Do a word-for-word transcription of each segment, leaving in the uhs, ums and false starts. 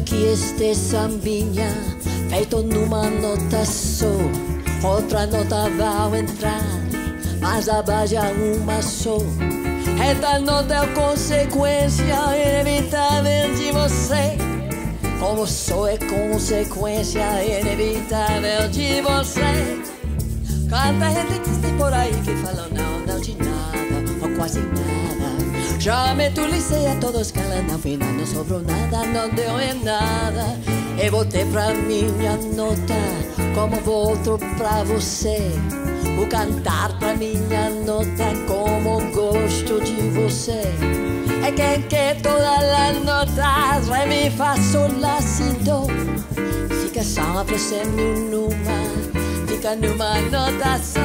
aqui este sambinha, feito numa nota só. Outra nota vai entrar, mas abaixa uma só. Esta nota é consequência inevitável de você, como só é consequência inevitável de você. Quanta gente que tem por aí que fala não, não de nada, ou quase nada. Já me tulicei a todos calam, no final não sobrou nada, não deu em nada. Eu voltei pra minha nota, como volto pra você. O cantar pra minha nota, como gosto de você. É que que todas as notas, ré, mi, fá, sol, lá, si, dó. Fica só pra ser meu número, fica numa nota só.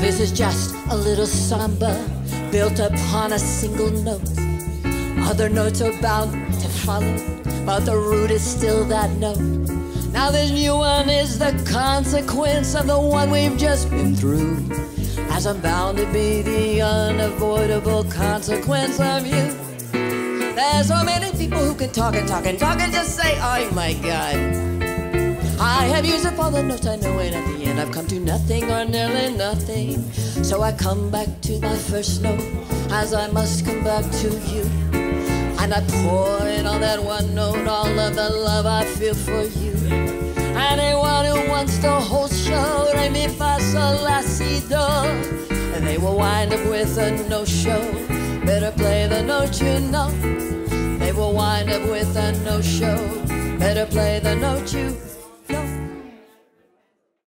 This is just a little samba built upon a single note. Other notes are bound to follow, but the root is still that note. Now this new one is the consequence of the one we've just been through, as I'm bound to be the unavoidable consequence of you. There's so many people who can talk and talk and talk and just say, oh my God, I have used up all the notes I know, and at the end I've come to nothing or nearly nothing. So I come back to my first note, as I must come back to you. And I pour in all that one note, all of the love I feel for you. Anyone who wants the whole show, re, mi, fa, sol, la, si, do, and they will wind up with a no show. Better play the note you know. They will wind up with a no show. Better play the note you